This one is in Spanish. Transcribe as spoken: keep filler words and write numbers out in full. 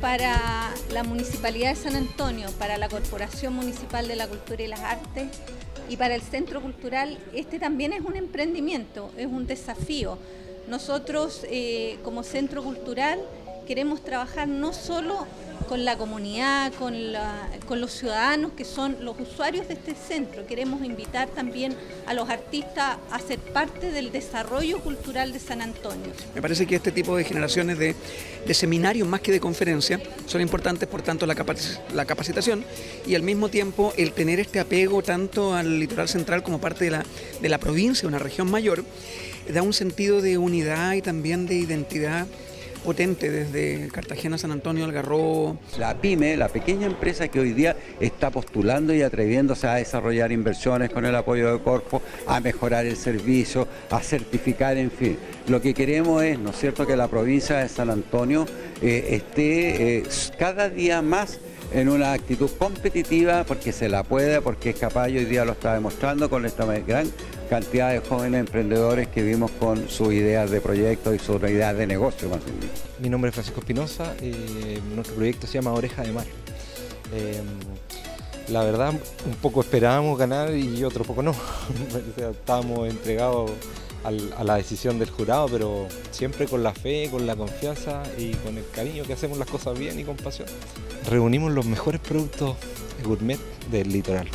para la Municipalidad de San Antonio, para la Corporación Municipal de la Cultura y las Artes y para el Centro Cultural, este también es un emprendimiento, es un desafío. Nosotros eh, como Centro Cultural queremos trabajar no solo con la comunidad, con, la, con los ciudadanos que son los usuarios de este centro. Queremos invitar también a los artistas a ser parte del desarrollo cultural de San Antonio. Me parece que este tipo de generaciones de, de seminarios más que de conferencias son importantes, por tanto la, capac, la capacitación y al mismo tiempo el tener este apego tanto al litoral central como parte de la, de la provincia, una región mayor, da un sentido de unidad y también de identidad potente desde Cartagena, San Antonio, Algarrobo. La pyme, la pequeña empresa que hoy día está postulando y atreviéndose a desarrollar inversiones con el apoyo de Corfo, a mejorar el servicio, a certificar, en fin. Lo que queremos es, ¿no es cierto?, que la provincia de San Antonio eh, esté eh, cada día más en una actitud competitiva, porque se la puede, porque es capaz, y hoy día lo está demostrando con esta gran cantidad de jóvenes emprendedores que vimos con sus ideas de proyectos y sus ideas de negocio. Más bien. Mi nombre es Francisco Espinosa, eh, nuestro proyecto se llama Oreja de Mar. Eh, la verdad, un poco esperábamos ganar y otro poco no. Estábamos entregados al, a la decisión del jurado, pero siempre con la fe, con la confianza y con el cariño que hacemos las cosas bien y con pasión. Reunimos los mejores productos gourmet del litoral.